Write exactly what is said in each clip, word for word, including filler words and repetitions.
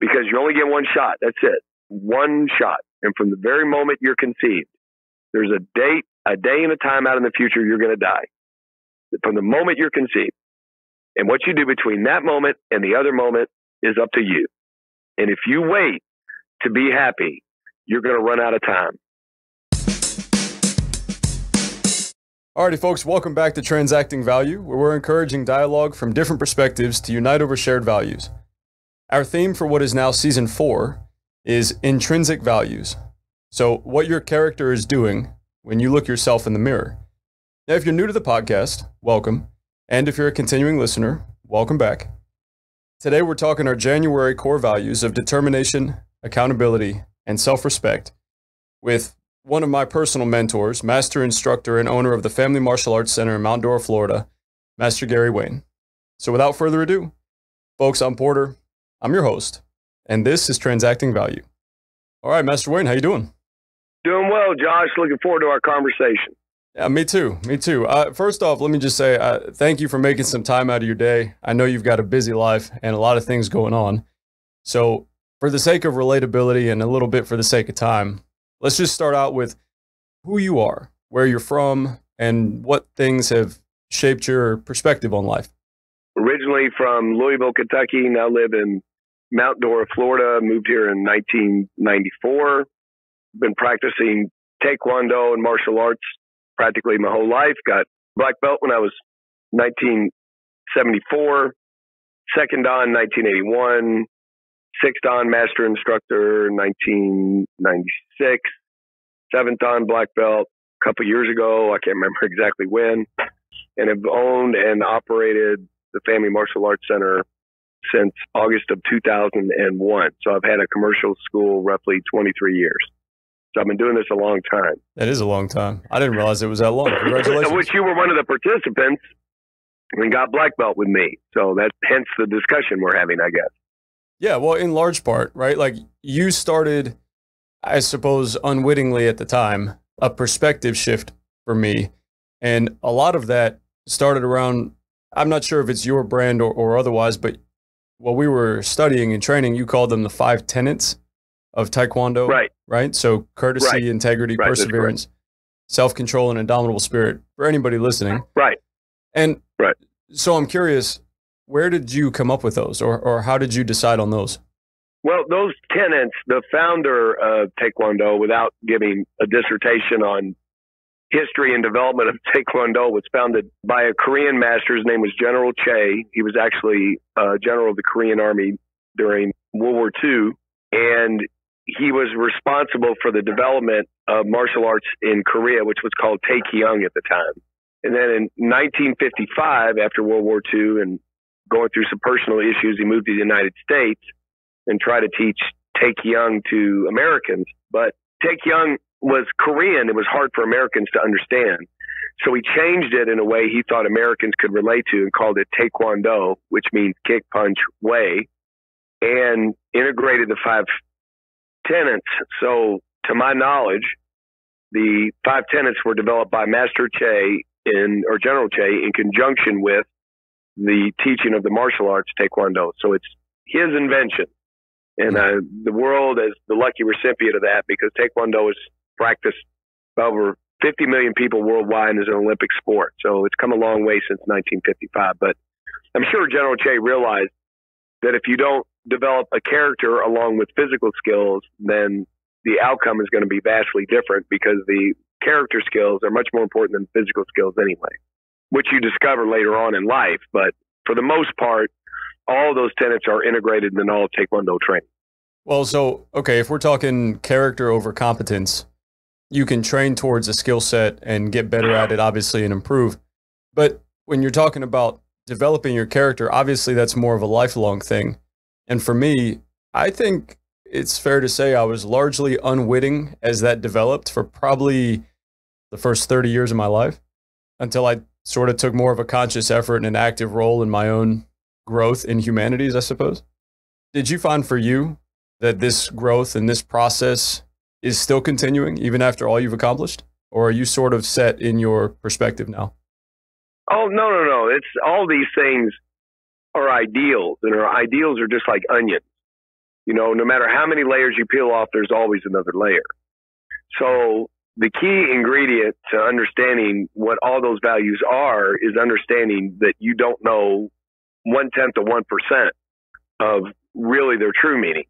because you only get one shot. That's it. One shot. And from the very moment you're conceived, there's a date, a day and a time out in the future you're going to die. From the moment you're conceived. And what you do between that moment and the other moment is up to you. And if you wait to be happy, you're going to run out of time. Alrighty, folks, welcome back to Transacting Value, where we're encouraging dialogue from different perspectives to unite over shared values. Our theme for what is now season four is intrinsic values. So what your character is doing when you look yourself in the mirror. Now, if you're new to the podcast, welcome. And if you're a continuing listener, welcome back. Today, we're talking our January core values of determination, accountability, and self-respect with one of my personal mentors, master instructor and owner of the Family Martial Arts Center in Mount Dora, Florida, Master Gary Wayne. So without further ado, folks, I'm Porter. I'm your host, and this is Transacting Value. All right, Master Wayne, how you doing? Doing well, Josh. Looking forward to our conversation. Yeah, me too. Me too. Uh, first off, let me just say uh, thank you for making some time out of your day. I know you've got a busy life and a lot of things going on. So for the sake of relatability and a little bit for the sake of time, let's just start out with who you are, where you're from, and what things have shaped your perspective on life. Originally from Louisville, Kentucky, now live in Mount Dora, Florida, moved here in nineteen ninety-four, been practicing Taekwondo and martial arts practically my whole life, got black belt when I was nineteen seventy-four, second dan nineteen eighty-one, sixth dan master instructor nineteen ninety-six, seventh dan black belt a couple years ago, I can't remember exactly when, and have owned and operated the Family Martial Arts Center since August of two thousand one. So I've had a commercial school roughly twenty-three years. So I've been doing this a long time. That is a long time. I didn't realize it was that long. Congratulations. Which you were one of the participants and got black belt with me. So that's hence the discussion we're having, I guess. Yeah, well, in large part, right? Like you started, I suppose, unwittingly at the time, a perspective shift for me. And a lot of that started around, I'm not sure if it's your brand or, or otherwise, but while we were studying and training, you called them the five tenets of Taekwondo, right? Right. So courtesy, right. integrity, right. perseverance, self-control, and indomitable spirit for anybody listening. Right. And right. So I'm curious, where did you come up with those or, or how did you decide on those? Well, those tenets, the founder of Taekwondo, without giving a dissertation on history and development of Taekwondo, was founded by a Korean master. His name was General Choi. He was actually a general of the Korean Army during World War Two. And he was responsible for the development of martial arts in Korea, which was called Taekkyon at the time. And then in nineteen fifty-five, after World War Two and going through some personal issues, he moved to the United States and tried to teach Taekkyon to Americans. But Taekkyon was Korean. It was hard for Americans to understand. So he changed it in a way he thought Americans could relate to and called it Taekwondo, which means kick, punch, way, and integrated the five tenets. So to my knowledge, the five tenets were developed by Master Choi in, or General Choi in conjunction with the teaching of the martial arts, Taekwondo. So it's his invention. And uh, the world is the lucky recipient of that because Taekwondo is practiced by over fifty million people worldwide and is an Olympic sport. So it's come a long way since nineteen fifty-five. But I'm sure General Choi realized that if you don't develop a character along with physical skills, then the outcome is going to be vastly different because the character skills are much more important than physical skills anyway, which you discover later on in life. But for the most part, all those tenets are integrated in all Taekwondo training. Well, so, okay, if we're talking character over competence, you can train towards a skill set and get better at it, obviously, and improve. But when you're talking about developing your character, obviously that's more of a lifelong thing. And for me, I think it's fair to say I was largely unwitting as that developed for probably the first thirty years of my life until I sort of took more of a conscious effort and an active role in my own growth in humanities, I suppose. Did you find for you that this growth and this process is still continuing even after all you've accomplished? Or are you sort of set in your perspective now? Oh, no, no, no. It's all these things are ideals, and our ideals are just like onions. You know, no matter how many layers you peel off, there's always another layer. So the key ingredient to understanding what all those values are is understanding that you don't know one-tenth of one percent of really their true meaning.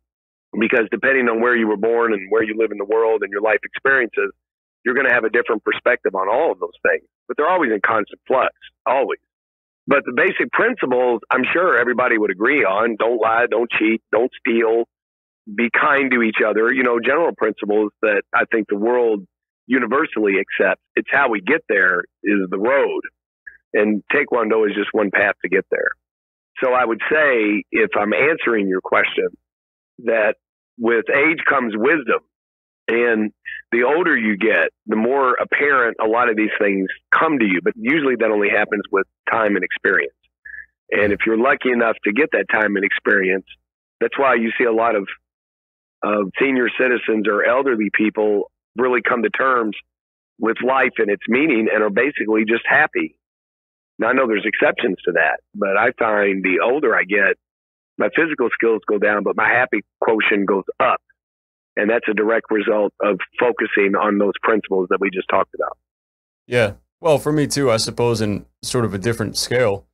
Because depending on where you were born and where you live in the world and your life experiences, you're going to have a different perspective on all of those things. But they're always in constant flux, always. But the basic principles, I'm sure everybody would agree on. Don't lie, don't cheat, don't steal, be kind to each other. You know, general principles that I think the world universally accepts. It's how we get there is the road. And Taekwondo is just one path to get there. So I would say, if I'm answering your question, that with age comes wisdom. And the older you get, the more apparent a lot of these things come to you. But usually that only happens with time and experience. And if you're lucky enough to get that time and experience, that's why you see a lot of, of senior citizens or elderly people really come to terms with life and its meaning and are basically just happy. Now, I know there's exceptions to that, but I find the older I get, my physical skills go down, but my happy quotient goes up. And that's a direct result of focusing on those principles that we just talked about. Yeah. Well, for me too, I suppose, in sort of a different scale.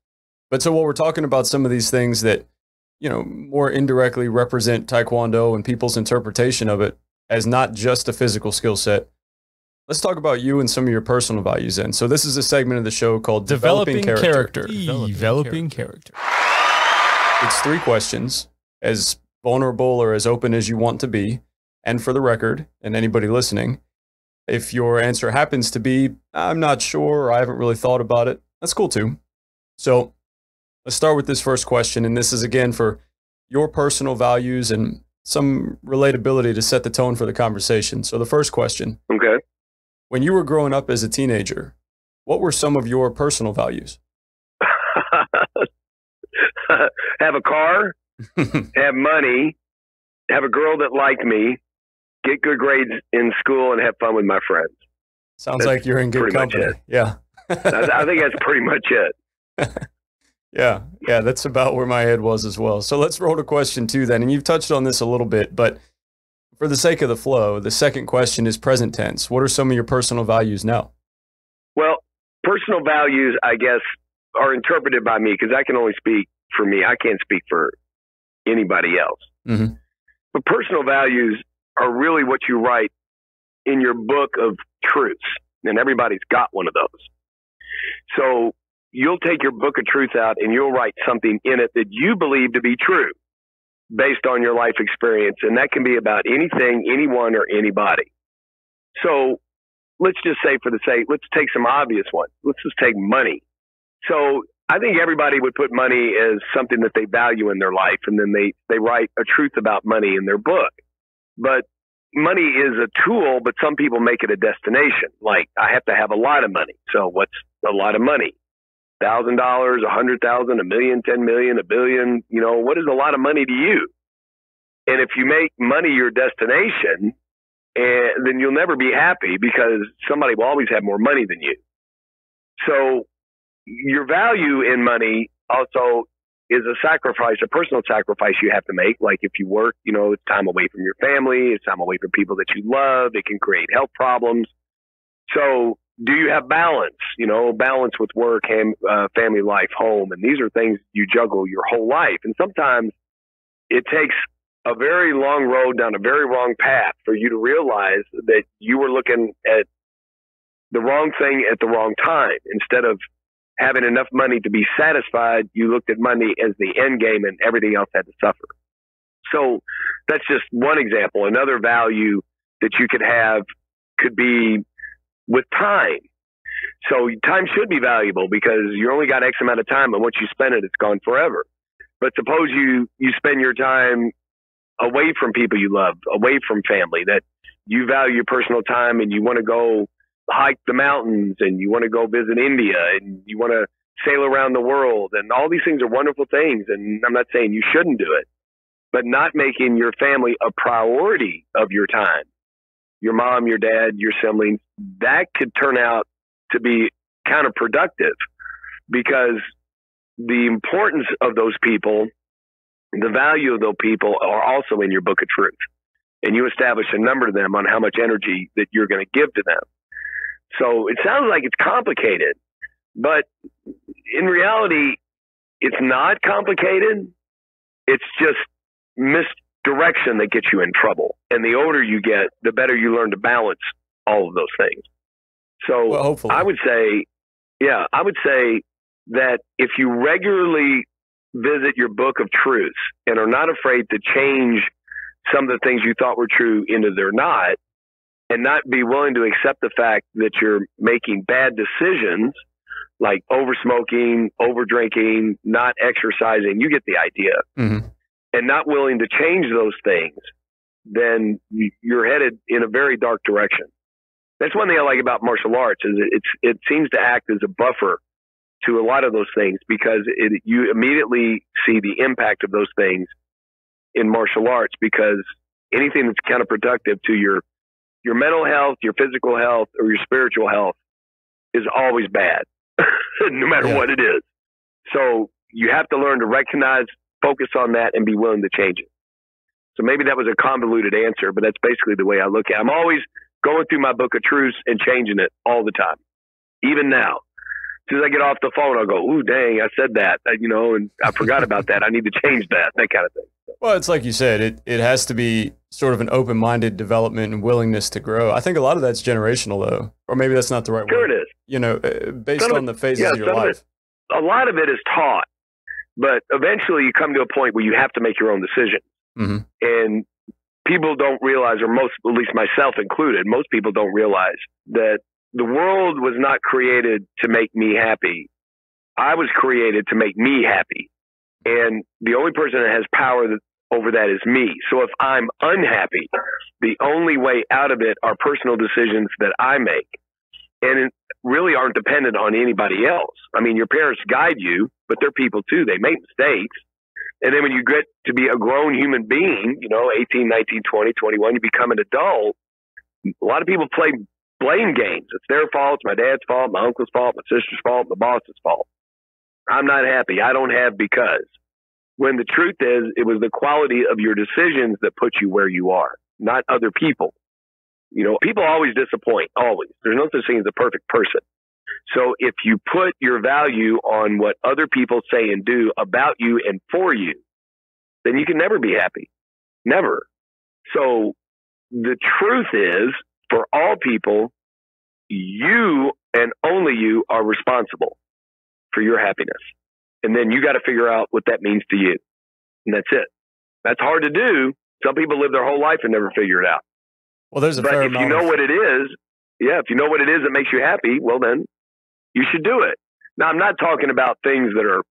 But so while we're talking about some of these things that, you know, more indirectly represent Taekwondo and people's interpretation of it as not just a physical skill set, let's talk about you and some of your personal values then. So this is a segment of the show called Developing, Developing Character. Character. Developing, Developing Character. Character. It's three questions, as vulnerable or as open as you want to be. And for the record, and anybody listening, if your answer happens to be, I'm not sure, or I haven't really thought about it, that's cool too. So let's start with this first question. And this is again for your personal values and some relatability to set the tone for the conversation. So the first question. Okay. When you were growing up as a teenager, what were some of your personal values? Have a car, have money, have a girl that liked me, get good grades in school, and have fun with my friends. Sounds that's like you're in good company. Yeah. I think that's pretty much it. Yeah. Yeah. That's about where my head was as well. So let's roll to question two then. And you've touched on this a little bit, but for the sake of the flow, the second question is present tense. What are some of your personal values now? Well, personal values, I guess, are interpreted by me because I can only speak for me. I can't speak for anybody else. Mm-hmm. But personal values are really what you write in your book of truths. And everybody's got one of those. So you'll take your book of truth out and you'll write something in it that you believe to be true based on your life experience. And that can be about anything, anyone, or anybody. So let's just say for the sake, let's take some obvious ones. Let's just take money. So I think everybody would put money as something that they value in their life, and then they, they write a truth about money in their book. But money is a tool, but some people make it a destination. Like, I have to have a lot of money. So what's a lot of money? a thousand dollars, a hundred thousand dollars, a million, ten million, a billion. You know, what is a lot of money to you? And if you make money your destination, and then you'll never be happy because somebody will always have more money than you. So your value in money also is a sacrifice, a personal sacrifice you have to make. Like if you work, you know, it's time away from your family. It's time away from people that you love. It can create health problems. So do you have balance, you know, balance with work, ham, uh, family life, home? And these are things you juggle your whole life. And sometimes it takes a very long road down a very wrong path for you to realize that you were looking at the wrong thing at the wrong time. Instead of having enough money to be satisfied, you looked at money as the end game and everything else had to suffer. So that's just one example. Another value that you could have could be with time. So time should be valuable because you only got X amount of time, and once you spend it, it's gone forever. But suppose you, you spend your time away from people you love, away from family, that you value your personal time and you want to go hike the mountains and you want to go visit India and you want to sail around the world. And all these things are wonderful things. And I'm not saying you shouldn't do it, but not making your family a priority of your time, your mom, your dad, your siblings, that could turn out to be counterproductive because the importance of those people the value of those people are also in your book of truth. And you establish a number to them on how much energy that you're going to give to them. So it sounds like it's complicated, but in reality, it's not complicated. It's just misdirection that gets you in trouble. And the older you get, the better you learn to balance all of those things. So well, hopefully. I would say, yeah, I would say that if you regularly visit your book of truths and are not afraid to change some of the things you thought were true into they're not, and not be willing to accept the fact that you're making bad decisions like over smoking, over drinking, not exercising, you get the idea, mm-hmm. and not willing to change those things, then you're headed in a very dark direction. That's one thing I like about martial arts is it's, it seems to act as a buffer to a lot of those things because it, you immediately see the impact of those things in martial arts, because anything that's counterproductive to your your mental health, your physical health, or your spiritual health is always bad, no matter yeah. what it is. So you have to learn to recognize, focus on that, and be willing to change it. So maybe that was a convoluted answer, but that's basically the way I look at it. I'm always going through my book of truths and changing it all the time, even now. As soon as I get off the phone, I'll go, ooh, dang, I said that, you know, and I forgot about that. I need to change that, that kind of thing. Well, it's like you said, it, it has to be sort of an open-minded development and willingness to grow. I think a lot of that's generational, though, or maybe that's not the right sure word. Sure it is. You know, based on the phases yeah, of your life. Of it, a lot of it is taught, but eventually you come to a point where you have to make your own decision. Mm-hmm. And people don't realize, or most, at least myself included, most people don't realize that the world was not created to make me happy. I was created to make me happy. And the only person that has power that, over that is me. So if I'm unhappy, the only way out of it are personal decisions that I make. And it really aren't dependent on anybody else. I mean, your parents guide you, but they're people too. They make mistakes. And then when you get to be a grown human being, you know, eighteen, nineteen, twenty, twenty-one, you become an adult. A lot of people play blame games. It's their fault. It's my dad's fault, my uncle's fault, my sister's fault, the boss's fault. I'm not happy. I don't have because. When the truth is, it was the quality of your decisions that put you where you are, not other people. You know, people always disappoint, always. There's no such thing as a perfect person. So if you put your value on what other people say and do about you and for you, then you can never be happy. Never. So the truth is, for all people, you and only you are responsible for your happiness. And then you got to figure out what that means to you. And that's it. That's hard to do. Some people live their whole life and never figure it out. Well, there's a fair amount. But if you know what it is, yeah, if you know what it is that makes you happy, well, then you should do it. Now, I'm not talking about things that are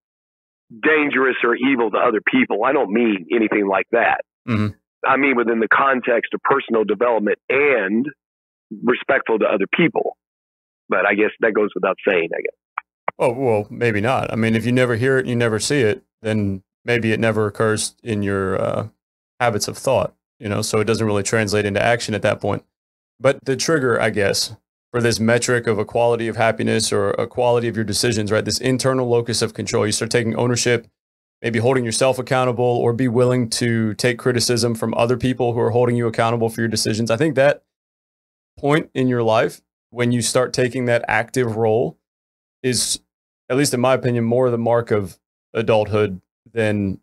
dangerous or evil to other people. I don't mean anything like that. Mm-hmm. I mean within the context of personal development and respectful to other people. But I guess that goes without saying, I guess. Oh, well, maybe not. I mean, if you never hear it, you never see it, then maybe it never occurs in your uh, habits of thought, you know, so it doesn't really translate into action at that point. But the trigger, I guess, for this metric of a quality of happiness or a quality of your decisions, right? This internal locus of control, you start taking ownership, maybe holding yourself accountable, or be willing to take criticism from other people who are holding you accountable for your decisions. I think that point in your life, when you start taking that active role, is, at least in my opinion, more the mark of adulthood than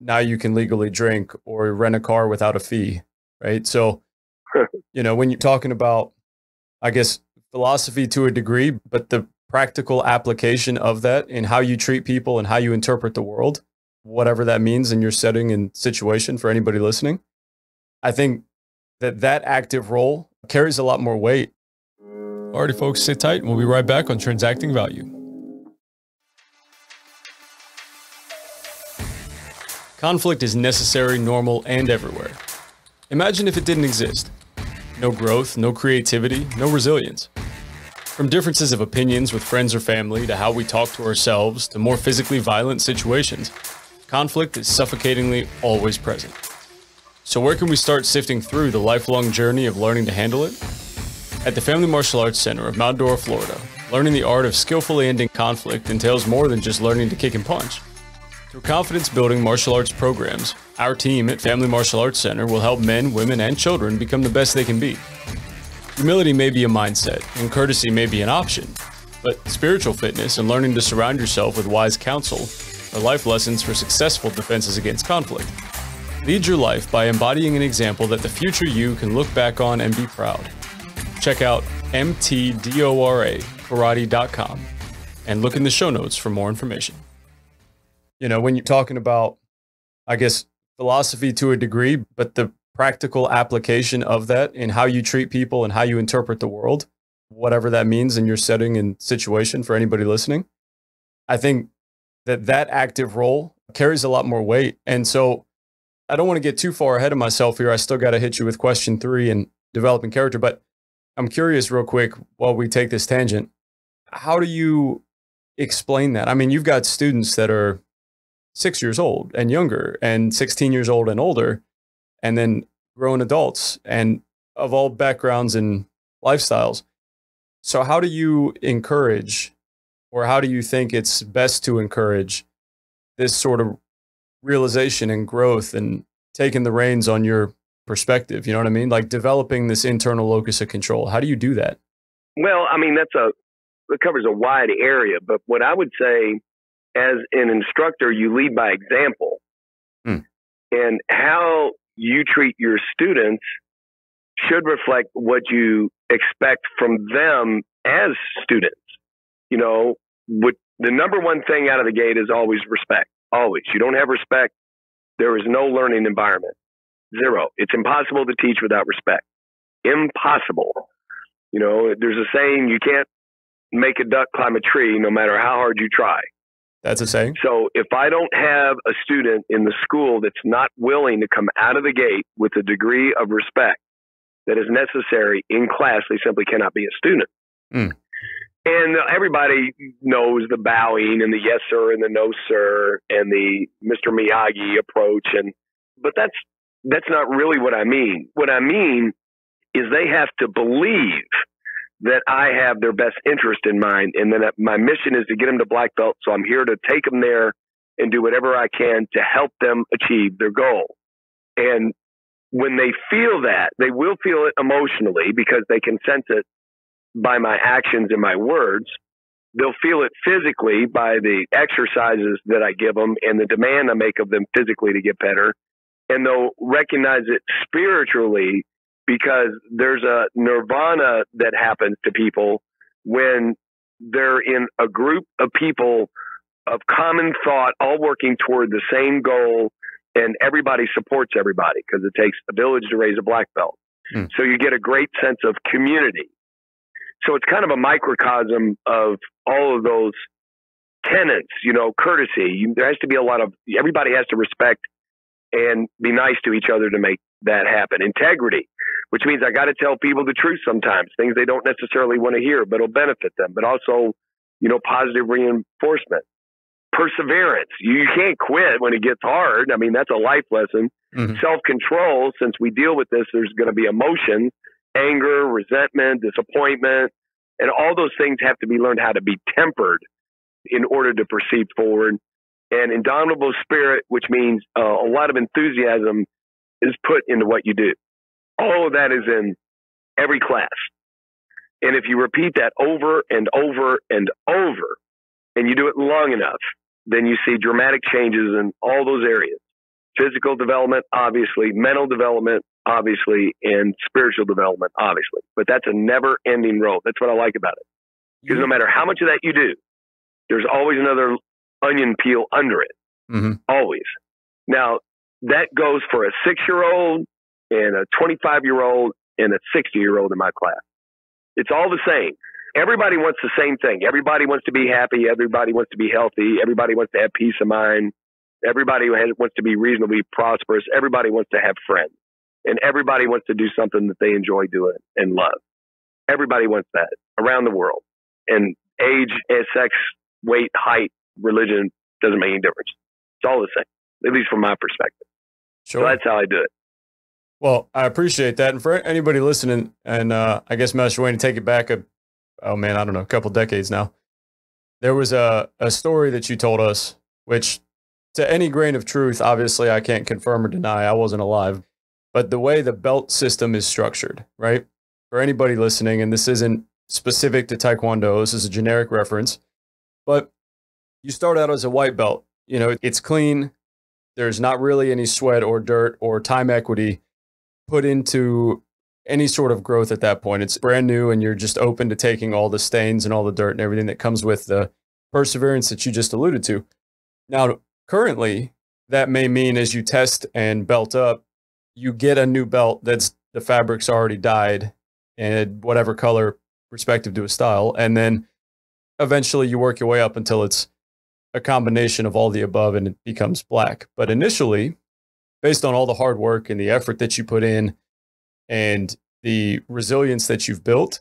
now you can legally drink or rent a car without a fee, right? So, you know, when you're talking about, I guess, philosophy to a degree, but the practical application of that in how you treat people and how you interpret the world, whatever that means in your setting and situation for anybody listening, I think that that active role carries a lot more weight. Alrighty, folks, sit tight and we'll be right back on Transacting Value. Conflict is necessary, normal, and everywhere. Imagine if it didn't exist. No growth, no creativity, no resilience. From differences of opinions with friends or family to how we talk to ourselves to more physically violent situations, conflict is suffocatingly always present. So where can we start sifting through the lifelong journey of learning to handle it? At the Family Martial Arts Center of Mount Dora, Florida, learning the art of skillfully ending conflict entails more than just learning to kick and punch. Through confidence-building martial arts programs, our team at Family Martial Arts Center will help men, women, and children become the best they can be. Humility may be a mindset, and courtesy may be an option, but spiritual fitness and learning to surround yourself with wise counsel are life lessons for successful defenses against conflict. Lead your life by embodying an example that the future you can look back on and be proud. Check out M T Dora Karate dot com and look in the show notes for more information. You know, when you're talking about, I guess, philosophy to a degree, but the practical application of that in how you treat people and how you interpret the world, whatever that means in your setting and situation for anybody listening, I think that that active role carries a lot more weight. And so I don't want to get too far ahead of myself here. I still got to hit you with question three and developing character, but I'm curious real quick while we take this tangent, how do you explain that? I mean, you've got students that are six years old and younger and sixteen years old and older, and then grown adults and of all backgrounds and lifestyles. So how do you encourage, or how do you think it's best to encourage this sort of realization and growth and taking the reins on your perspective? You know what I mean? Like developing this internal locus of control. How do you do that? Well, I mean, that's a, it covers a wide area, but what I would say as an instructor, you lead by example. Hmm. And how you treat your students should reflect what you expect from them as students. You know, what, the number one thing out of the gate is always respect. Always. You don't have respect, there is no learning environment. Zero. It's impossible to teach without respect. Impossible. You know, there's a saying, you can't make a duck climb a tree no matter how hard you try. That's a saying. So if I don't have a student in the school that's not willing to come out of the gate with a degree of respect that is necessary in class, they simply cannot be a student. Mm. And everybody knows the bowing and the yes, sir, and the no, sir, and the Mister Miyagi approach. And but that's that's not really what I mean. What I mean is they have to believe that I have their best interest in mind, and then my mission is to get them to black belt, so I'm here to take them there and do whatever I can to help them achieve their goal. And when they feel that, they will feel it emotionally because they can sense it by my actions and my words. They'll feel it physically by the exercises that I give them and the demand I make of them physically to get better. And they'll recognize it spiritually because there's a nirvana that happens to people when they're in a group of people of common thought, all working toward the same goal, and everybody supports everybody because it takes a village to raise a black belt. Hmm. So you get a great sense of community. So it's kind of a microcosm of all of those tenets, you know, courtesy. You, there has to be a lot of, everybody has to respect and be nice to each other to make that happen. Integrity, which means I got to tell people the truth sometimes, things they don't necessarily want to hear, but it'll benefit them. But also, you know, positive reinforcement. Perseverance. You can't quit when it gets hard. I mean, that's a life lesson. Mm-hmm. Self-control, since we deal with this, there's going to be emotion. Anger, resentment, disappointment, and all those things have to be learned how to be tempered in order to proceed forward. And indomitable spirit, which means uh, a lot of enthusiasm is put into what you do. All of that is in every class. And if you repeat that over and over and over, and you do it long enough, then you see dramatic changes in all those areas. Physical development, obviously, mental development, obviously, and spiritual development, obviously. But that's a never-ending road. That's what I like about it. Because no matter how much of that you do, there's always another onion peel under it. Mm-hmm. Always. Now, that goes for a six-year-old and a twenty-five-year-old and a sixty-year-old in my class. It's all the same. Everybody wants the same thing. Everybody wants to be happy. Everybody wants to be healthy. Everybody wants to have peace of mind. Everybody wants to be reasonably prosperous. Everybody wants to have friends. And everybody wants to do something that they enjoy doing and love. Everybody wants that around the world. And age, sex, weight, height, religion doesn't make any difference. It's all the same, at least from my perspective. Sure. So that's how I do it. Well, I appreciate that. And for anybody listening, and uh, I guess Master Wayne, to take it back, a, oh man, I don't know, a couple decades now, there was a, a story that you told us, which to any grain of truth, obviously I can't confirm or deny, I wasn't alive, but the way the belt system is structured, right? For anybody listening, and this isn't specific to Taekwondo, this is a generic reference, but you start out as a white belt, you know, it's clean. There's not really any sweat or dirt or time equity put into any sort of growth at that point. It's brand new and you're just open to taking all the stains and all the dirt and everything that comes with the perseverance that you just alluded to. Now, currently, that may mean as you test and belt up, you get a new belt that's the fabric's already dyed and whatever color respective to a style. And then eventually you work your way up until it's a combination of all the above and it becomes black. But initially, based on all the hard work and the effort that you put in and the resilience that you've built,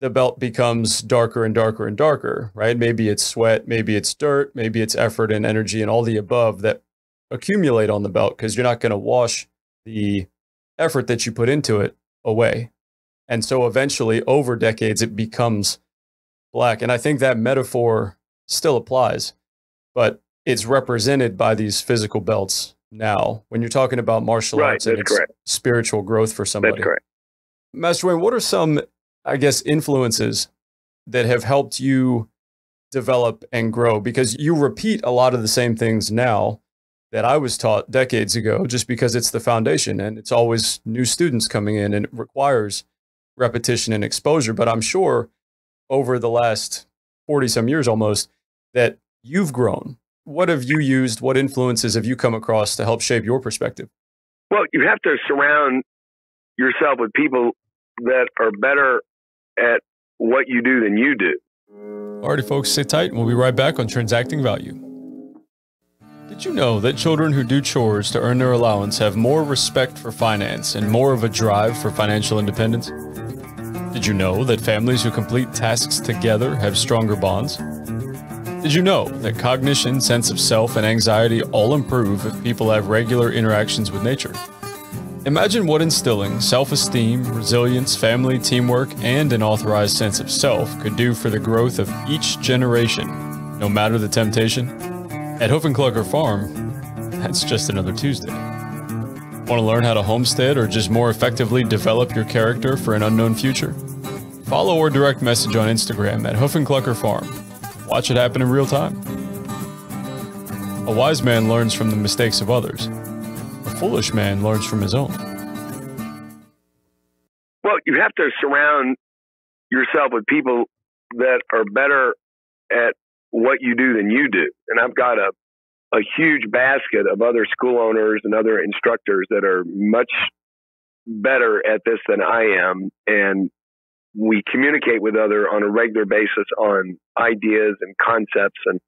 the belt becomes darker and darker and darker, right? Maybe it's sweat, maybe it's dirt, maybe it's effort and energy and all the above that accumulate on the belt because you're not going to wash the effort that you put into it away. And so eventually over decades, it becomes black. And I think that metaphor still applies, but it's represented by these physical belts now when you're talking about martial right, arts and it's spiritual growth for somebody. That's correct. Master Wayne, what are some, I guess, influences that have helped you develop and grow? Because you repeat a lot of the same things now that I was taught decades ago, just because it's the foundation and it's always new students coming in and it requires repetition and exposure. But I'm sure over the last forty some years almost that you've grown. What have you used? What influences have you come across to help shape your perspective? Well, you have to surround yourself with people that are better at what you do than you do. All righty, folks, sit tight and we'll be right back on Transacting Value. Did you know that children who do chores to earn their allowance have more respect for finance and more of a drive for financial independence? Did you know that families who complete tasks together have stronger bonds? Did you know that cognition, sense of self, and anxiety all improve if people have regular interactions with nature? Imagine what instilling self-esteem, resilience, family, teamwork, and an authorized sense of self could do for the growth of each generation, no matter the temptation. At Hoof and Clucker Farm, that's just another Tuesday. Want to learn how to homestead or just more effectively develop your character for an unknown future? Follow or direct message on Instagram at Hoof and Clucker Farm. Watch it happen in real time. A wise man learns from the mistakes of others. A foolish man learns from his own. Well, you have to surround yourself with people that are better at what you do than you do. And I've got a, a huge basket of other school owners and other instructors that are much better at this than I am. And we communicate with other on a regular basis on ideas and concepts. And,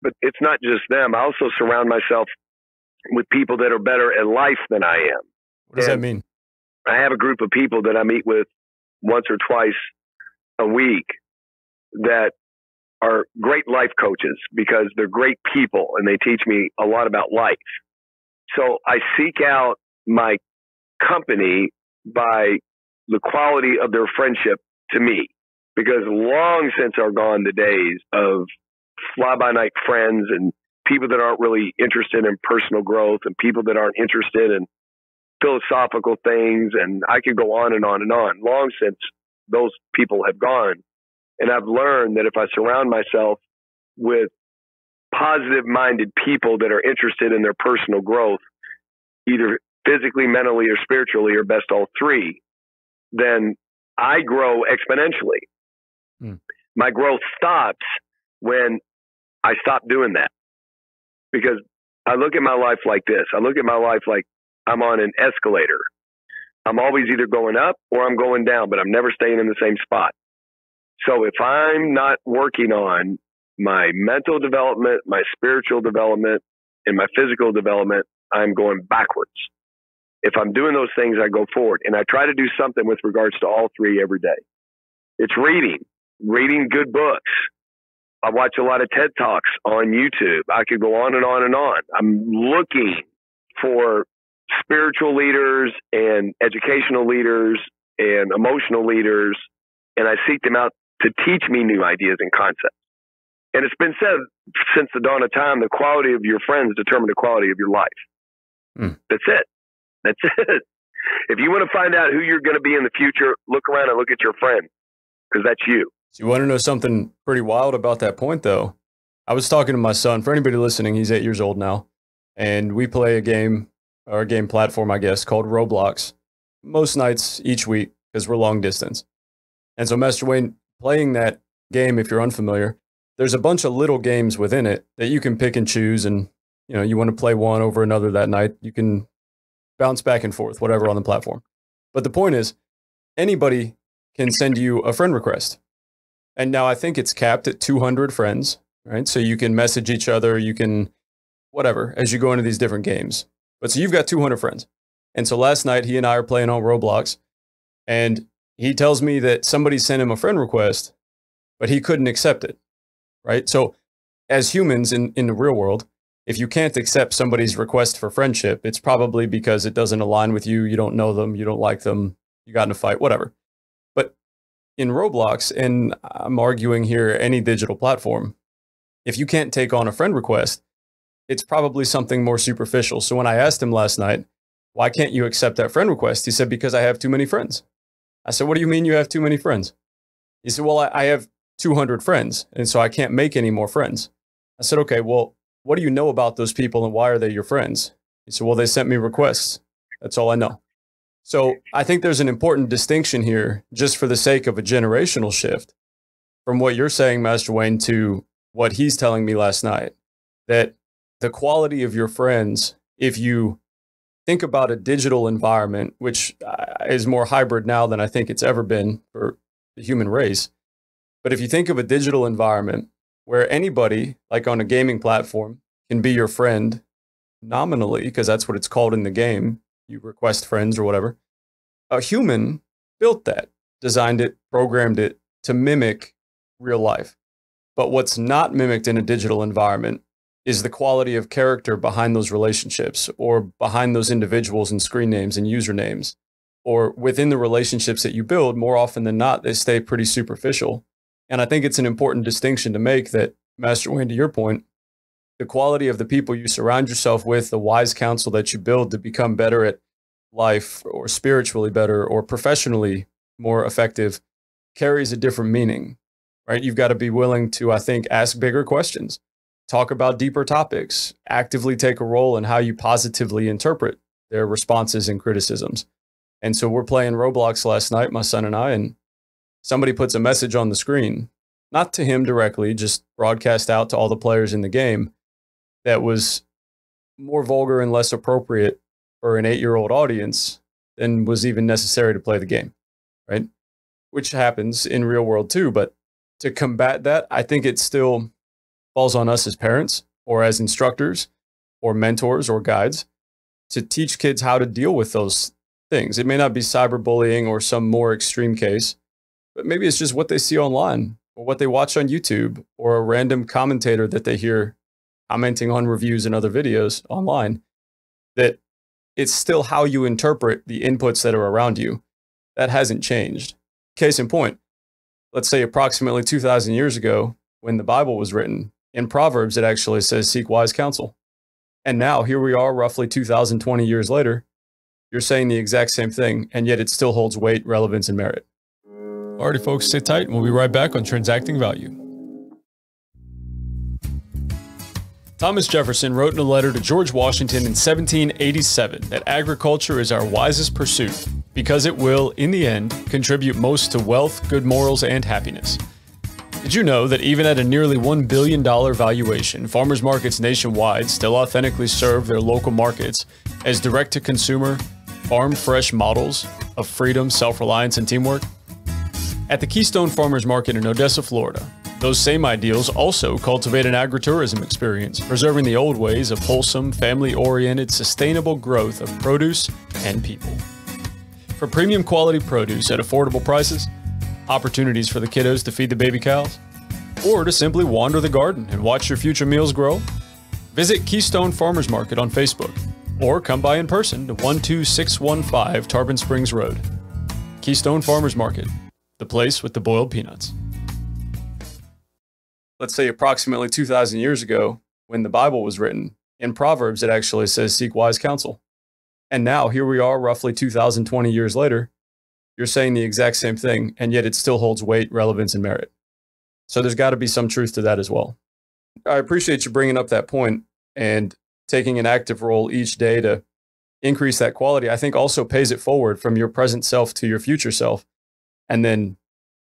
but it's not just them. I also surround myself with people that are better at life than I am. What does and that mean? I have a group of people that I meet with once or twice a week that are great life coaches because they're great people and they teach me a lot about life. So I seek out my company by the quality of their friendship to me, because long since are gone the days of fly-by-night friends and people that aren't really interested in personal growth and people that aren't interested in philosophical things. And I could go on and on and on. Long since those people have gone. And I've learned that if I surround myself with positive-minded people that are interested in their personal growth, either physically, mentally, or spiritually, or best all three, then I grow exponentially. Mm. My growth stops when I stop doing that, because I look at my life like this. I look at my life like I'm on an escalator. I'm always either going up or I'm going down, but I'm never staying in the same spot. So if I'm not working on my mental development, my spiritual development, and my physical development, I'm going backwards. If I'm doing those things, I go forward. And I try to do something with regards to all three every day. It's reading, reading good books. I watch a lot of TED Talks on YouTube. I could go on and on and on. I'm looking for spiritual leaders and educational leaders and emotional leaders, and I seek them out to teach me new ideas and concepts. And it's been said since the dawn of time, the quality of your friends determine the quality of your life. Mm. That's it. That's it. If you want to find out who you're going to be in the future, look around and look at your friend, because that's you. So you want to know something pretty wild about that point, though? I was talking to my son. For anybody listening, he's eight years old now. And we play a game, or a game platform, I guess, called Roblox, most nights each week, because we're long distance. And so Master Wayne, playing that game, if you're unfamiliar, there's a bunch of little games within it that you can pick and choose. And, you know, you want to play one over another that night. You can bounce back and forth, whatever on the platform. But the point is, anybody can send you a friend request. And now I think it's capped at two hundred friends, right? So you can message each other, you can whatever, as you go into these different games. But so you've got two hundred friends. And so last night he and I are playing on Roblox, and he tells me that somebody sent him a friend request, but he couldn't accept it, right? So as humans in, in the real world, if you can't accept somebody's request for friendship, it's probably because it doesn't align with you. You don't know them. You don't like them. You got in a fight, whatever. But in Roblox, and I'm arguing here any digital platform, if you can't take on a friend request, it's probably something more superficial. So when I asked him last night, why can't you accept that friend request? He said, because I have too many friends. I said, what do you mean you have too many friends? He said, well, I have two hundred friends, and so I can't make any more friends. I said, okay, well, what do you know about those people and why are they your friends? He said, well, they sent me requests. That's all I know. So I think there's an important distinction here just for the sake of a generational shift from what you're saying, Master Wayne, to what he's telling me last night, that the quality of your friends, if you think about a digital environment, which is more hybrid now than I think it's ever been for the human race. But if you think of a digital environment, where anybody, like on a gaming platform, can be your friend nominally, because that's what it's called in the game. You request friends or whatever. A human built that, designed it, programmed it to mimic real life. But what's not mimicked in a digital environment is the quality of character behind those relationships, or behind those individuals and screen names and usernames, or within the relationships that you build. More often than not, they stay pretty superficial. And I think it's an important distinction to make that, Master Wayne, to your point, the quality of the people you surround yourself with, the wise counsel that you build to become better at life, or spiritually better, or professionally more effective, carries a different meaning, right? You've got to be willing to, I think, ask bigger questions, talk about deeper topics, actively take a role in how you positively interpret their responses and criticisms. And so we're playing Roblox last night, my son and I, and somebody puts a message on the screen, not to him directly, just broadcast out to all the players in the game, that was more vulgar and less appropriate for an eight-year-old audience than was even necessary to play the game, right? Which happens in real world too, but to combat that, I think it still falls on us as parents, or as instructors, or mentors, or guides, to teach kids how to deal with those things. It may not be cyberbullying or some more extreme case, but maybe it's just what they see online, or what they watch on YouTube, or a random commentator that they hear commenting on reviews and other videos online, that it's still how you interpret the inputs that are around you. That hasn't changed. Case in point, let's say approximately two thousand years ago, when the Bible was written, in Proverbs, it actually says, seek wise counsel. And now here we are roughly two thousand twenty years later, you're saying the exact same thing, and yet it still holds weight, relevance, and merit. Alrighty, folks, sit tight, and we'll be right back on Transacting Value. Thomas Jefferson wrote in a letter to George Washington in seventeen eighty-seven that agriculture is our wisest pursuit because it will, in the end, contribute most to wealth, good morals, and happiness. Did you know that even at a nearly one billion dollars valuation, farmers markets nationwide still authentically serve their local markets as direct-to-consumer, farm-fresh models of freedom, self-reliance, and teamwork? At the Keystone Farmers Market in Odessa, Florida, those same ideals also cultivate an agritourism experience, preserving the old ways of wholesome, family-oriented, sustainable growth of produce and people. For premium quality produce at affordable prices, opportunities for the kiddos to feed the baby cows, or to simply wander the garden and watch your future meals grow, visit Keystone Farmers Market on Facebook, or come by in person to one two six one five Tarpon Springs Road. Keystone Farmers Market, the place with the boiled peanuts. let's say approximately two thousand years ago when the Bible was written. In Proverbs, it actually says, seek wise counsel. And now here we are roughly two thousand twenty years later, you're saying the exact same thing, and yet it still holds weight, relevance, and merit. So there's got to be some truth to that as well. I appreciate you bringing up that point and taking an active role each day to increase that quality. I think also pays it forward from your present self to your future self. And then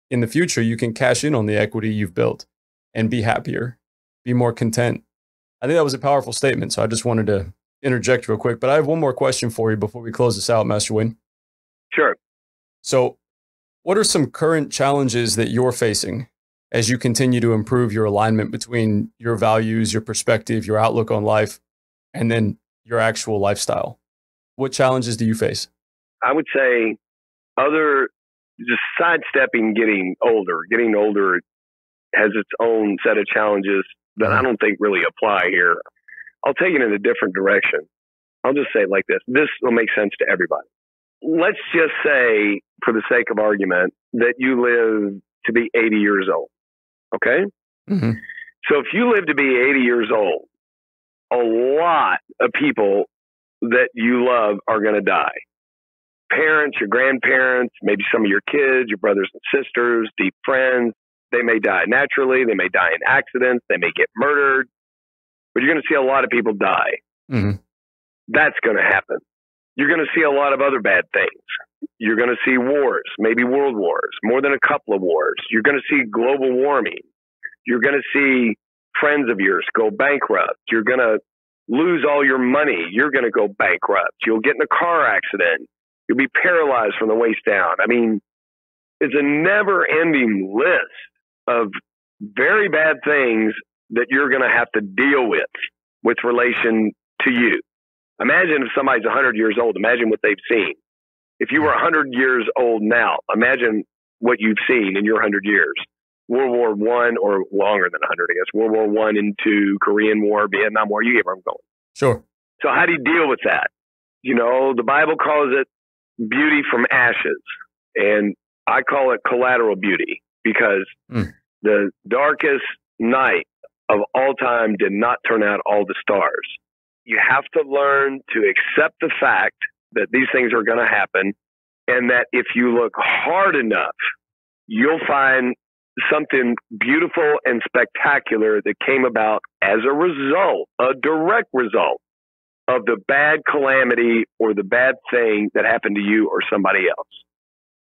in the future, you can cash in on the equity you've built and be happier, be more content. I think that was a powerful statement. So I just wanted to interject real quick, but I have one more question for you before we close this out, Master Wayne. Sure. So what are some current challenges that you're facing as you continue to improve your alignment between your values, your perspective, your outlook on life, and then your actual lifestyle? What challenges do you face? I would say other, just sidestepping getting older. Getting older has its own set of challenges that I don't think really apply here. I'll take it in a different direction. I'll just say it like this. This will make sense to everybody. Let's just say, for the sake of argument, that you live to be eighty years old, okay? Mm-hmm. So if you live to be eighty years old, a lot of people that you love are going to die. Parents, your grandparents, maybe some of your kids, your brothers and sisters, deep friends. They may die naturally. They may die in accidents. They may get murdered. But you're going to see a lot of people die. Mm-hmm. That's going to happen. You're going to see a lot of other bad things. You're going to see wars, maybe world wars, more than a couple of wars. You're going to see global warming. You're going to see friends of yours go bankrupt. You're going to lose all your money. You're going to go bankrupt. You'll get in a car accident. You'll be paralyzed from the waist down. I mean, it's a never-ending list of very bad things that you're going to have to deal with with relation to you. Imagine if somebody's one hundred years old. Imagine what they've seen. If you were one hundred years old now, imagine what you've seen in your one hundred years. World War One or longer than one hundred, I guess. World War One and Two, Korean War, Vietnam War. You get where I'm going. Sure. So how do you deal with that? You know, the Bible calls it beauty from ashes. And I call it collateral beauty. Because mm. the darkest night of all time did not turn out all the stars. You have to learn to accept the fact that these things are going to happen, and that if you look hard enough, you'll find something beautiful and spectacular that came about as a result, a direct result of the bad calamity or the bad thing that happened to you or somebody else.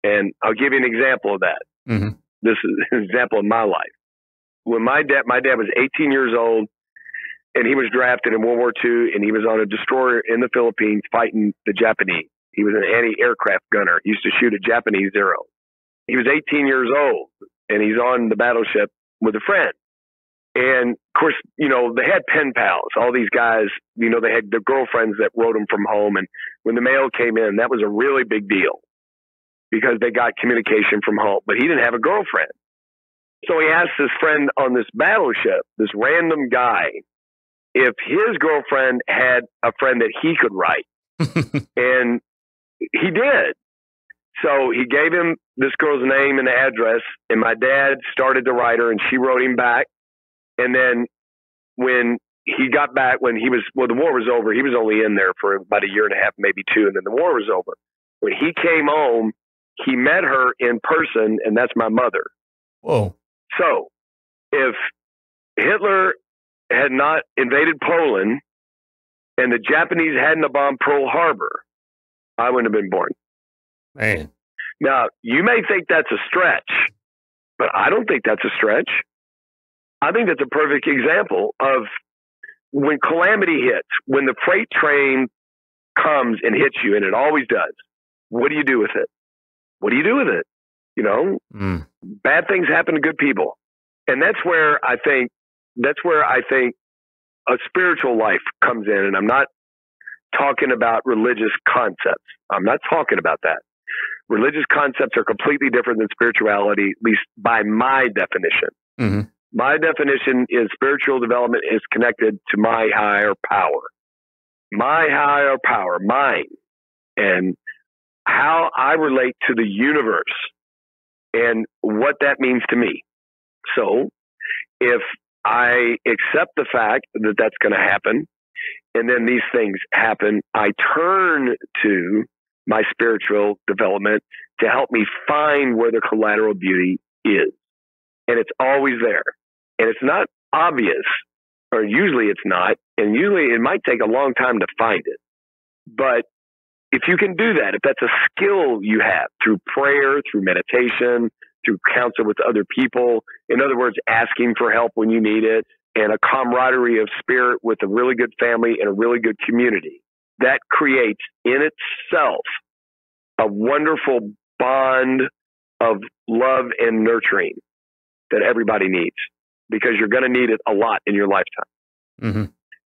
And I'll give you an example of that. Mm-hmm. This is an example of my life. When my dad, my dad was eighteen years old, and he was drafted in World War Two, and he was on a destroyer in the Philippines fighting the Japanese. He was an anti-aircraft gunner. He used to shoot at Japanese Zero. He was eighteen years old, and he's on the battleship with a friend. And of course, you know, they had pen pals. All these guys, you know, they had their girlfriends that wrote them from home. And when the mail came in, that was a really big deal, because they got communication from home. But he didn't have a girlfriend. So he asked his friend on this battleship, this random guy, if his girlfriend had a friend that he could write. And he did. So he gave him this girl's name and address, and my dad started to write her, and she wrote him back. And then when he got back, when he was, well, the war was over. He was only in there for about a year and a half, maybe two, and then the war was over. When he came home, he met her in person, and that's my mother. Whoa. So if Hitler had not invaded Poland and the Japanese hadn't bombed Pearl Harbor, I wouldn't have been born. Man. Now, you may think that's a stretch, but I don't think that's a stretch. I think that's a perfect example of when calamity hits, when the freight train comes and hits you, and it always does, what do you do with it? What do you do with it? You know, mm. bad things happen to good people. And that's where I think, that's where I think a spiritual life comes in. And I'm not talking about religious concepts. I'm not talking about that. Religious concepts are completely different than spirituality, at least by my definition. Mm-hmm. My definition is spiritual development is connected to my higher power, my higher power, mine. And how I relate to the universe and what that means to me. So if I accept the fact that that's going to happen, and then these things happen, I turn to my spiritual development to help me find where the collateral beauty is. And it's always there. And it's not obvious, or usually it's not. And usually it might take a long time to find it. But if you can do that, if that's a skill you have through prayer, through meditation, through counsel with other people, in other words, asking for help when you need it, and a camaraderie of spirit with a really good family and a really good community, that creates in itself a wonderful bond of love and nurturing that everybody needs, because you're going to need it a lot in your lifetime. Mm-hmm.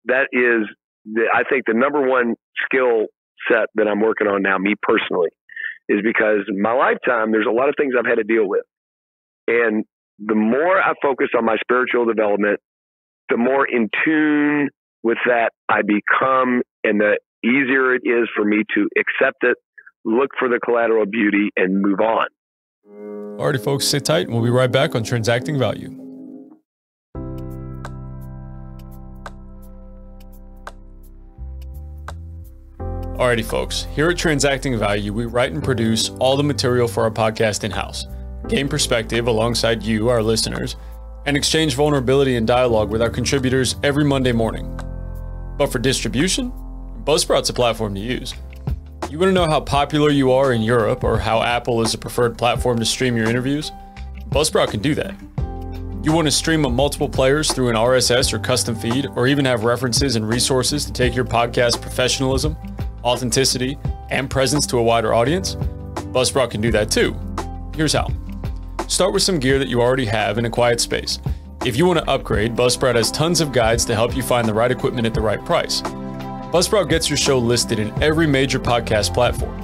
That is, the, I think, the number one skill set that I'm working on now, me personally, is because in my lifetime, there's a lot of things I've had to deal with. And the more I focus on my spiritual development, the more in tune with that I become, and the easier it is for me to accept it, look for the collateral beauty, and move on. All right, folks, sit tight, and we'll be right back on Transacting Value. Alrighty, folks, here at Transacting Value, we write and produce all the material for our podcast in-house, gain perspective alongside you, our listeners, and exchange vulnerability and dialogue with our contributors every Monday morning. But for distribution, Buzzsprout's a platform to use. You want to know how popular you are in Europe, or how Apple is a preferred platform to stream your interviews? Buzzsprout can do that. You want to stream on multiple players through an R S S or custom feed, or even have references and resources to take your podcast professionalism, authenticity, and presence to a wider audience? Buzzsprout can do that too. Here's how. Start with some gear that you already have in a quiet space. If you want to upgrade, Buzzsprout has tons of guides to help you find the right equipment at the right price. Buzzsprout gets your show listed in every major podcast platform.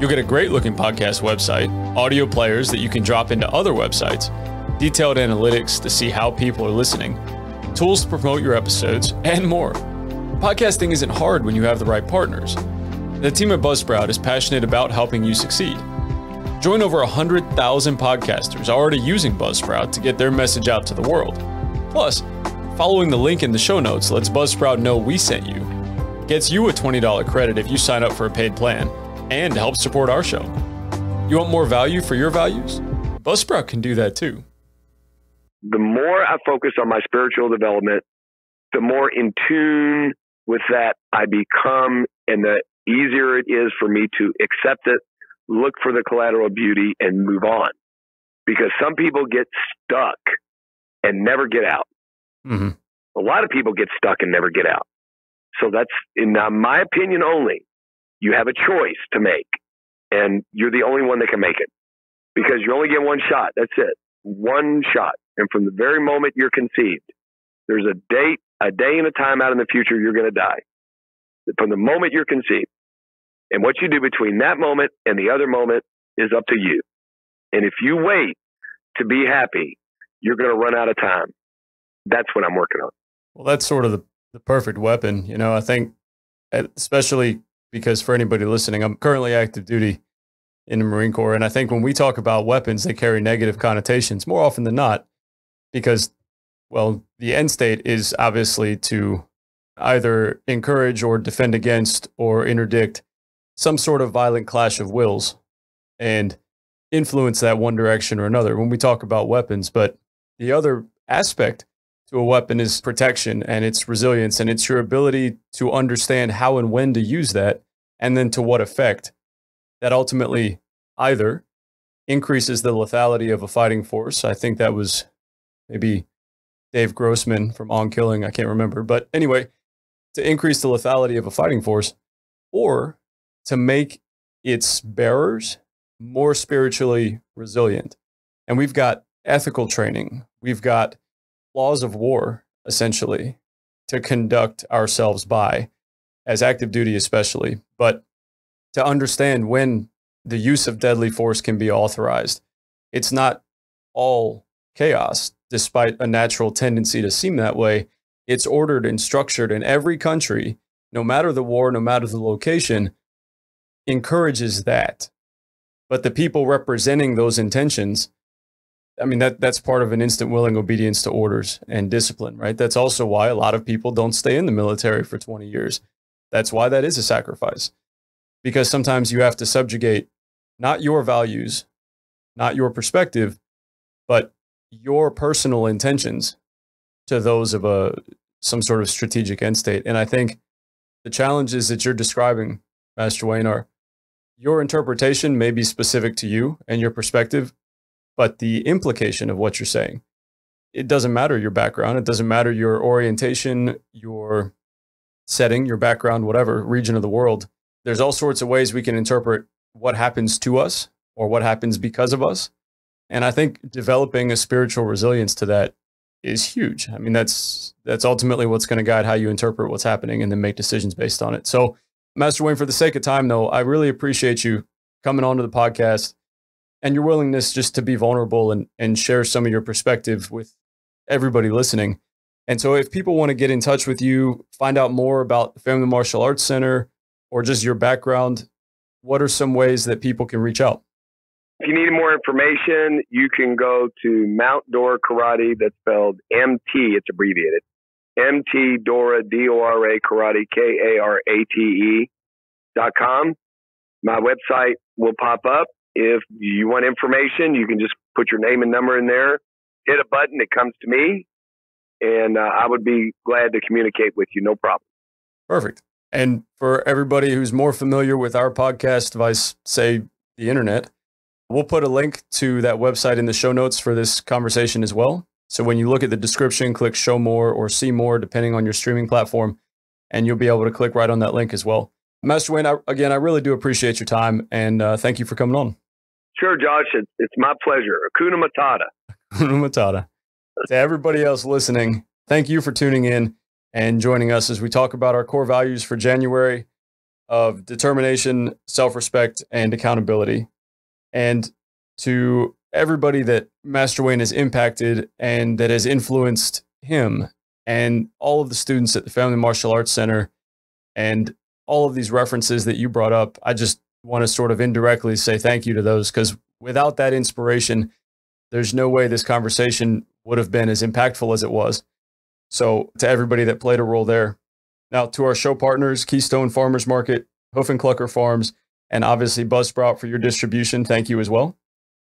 You'll get a great looking podcast website, audio players that you can drop into other websites, detailed analytics to see how people are listening, tools to promote your episodes, and more. Podcasting isn't hard when you have the right partners. The team at Buzzsprout is passionate about helping you succeed. Join over one hundred thousand podcasters already using Buzzsprout to get their message out to the world. Plus, following the link in the show notes lets Buzzsprout know we sent you, gets you a twenty dollar credit if you sign up for a paid plan, and helps support our show. You want more value for your values? Buzzsprout can do that too. The more I focus on my spiritual development, the more in tune with that I become, and the easier it is for me to accept it, look for the collateral beauty, and move on. Because some people get stuck and never get out. Mm-hmm. A lot of people get stuck and never get out. So that's, in my opinion only, you have a choice to make, and you're the only one that can make it, because you only get one shot. That's it. One shot. And from the very moment you're conceived, there's a date, a day and a time out in the future, you're going to die. From the moment you're conceived. And what you do between that moment and the other moment is up to you. And if you wait to be happy, you're going to run out of time. That's what I'm working on. Well, that's sort of the, the perfect weapon. You know, I think, especially because for anybody listening, I'm currently active duty in the Marine Corps. And I think when we talk about weapons, they carry negative connotations more often than not, because, well, the end state is obviously to either encourage or defend against or interdict some sort of violent clash of wills and influence that one direction or another when we talk about weapons. But the other aspect to a weapon is protection, and its resilience, and it's your ability to understand how and when to use that, and then to what effect. That ultimately either increases the lethality of a fighting force. I think that was maybe Dave Grossman from On Killing, I can't remember. But anyway, to increase the lethality of a fighting force, or to make its bearers more spiritually resilient. And we've got ethical training. We've got laws of war, essentially, to conduct ourselves by, as active duty especially, but to understand when the use of deadly force can be authorized. It's not all chaos, despite a natural tendency to seem that way. It's ordered and structured, in every country, no matter the war, no matter the location, encourages that. But the people representing those intentions I mean, that that's part of an instant willing obedience to orders and discipline, right? That's also why a lot of people don't stay in the military for twenty years. That's why that is a sacrifice, because sometimes you have to subjugate not your values, not your perspective, but your personal intentions to those of a some sort of strategic end state. And I think the challenges that you're describing, Master Wayne, are your interpretation may be specific to you and your perspective, but the implication of what you're saying, it doesn't matter your background. It doesn't matter your orientation, your setting, your background, whatever region of the world. There's all sorts of ways we can interpret what happens to us or what happens because of us. And I think developing a spiritual resilience to that is huge. I mean, that's, that's ultimately what's going to guide how you interpret what's happening and then make decisions based on it. So Master Wayne, for the sake of time though, I really appreciate you coming onto the podcast and your willingness just to be vulnerable and, and share some of your perspective with everybody listening. And so if people want to get in touch with you, find out more about the Family Martial Arts Center or just your background, what are some ways that people can reach out? If you need more information, you can go to Mount Dora Karate. That's spelled M T. It's abbreviated. M T Dora, D O R A Karate, K A R A T E dot com. My website will pop up. If you want information, you can just put your name and number in there. Hit a button. It comes to me. And uh, I would be glad to communicate with you. No problem. Perfect. And for everybody who's more familiar with our podcast, vice, say, the internet, we'll put a link to that website in the show notes for this conversation as well. So when you look at the description, click show more or see more, depending on your streaming platform, and you'll be able to click right on that link as well. Master Wayne, I, again, I really do appreciate your time, and uh, thank you for coming on. Sure, Josh. It's, it's my pleasure. Hakuna Matata. Hakuna Matata. To everybody else listening, thank you for tuning in and joining us as we talk about our core values for January of determination, self-respect, and accountability. And to everybody that Master Wayne has impacted and that has influenced him and all of the students at the Family Martial Arts Center and all of these references that you brought up, I just want to sort of indirectly say thank you to those, because without that inspiration, there's no way this conversation would have been as impactful as it was. So to everybody that played a role there. Now to our show partners, Keystone Farmers Market, Hoof and Clucker Farms, and obviously Buzzsprout for your distribution. Thank you as well.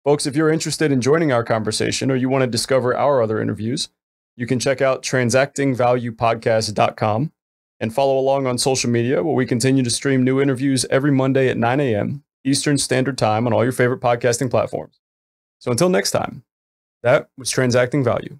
Folks, if you're interested in joining our conversation or you want to discover our other interviews, you can check out transacting value podcast dot com and follow along on social media, where we continue to stream new interviews every Monday at nine a m Eastern Standard Time on all your favorite podcasting platforms. So until next time, that was Transacting Value.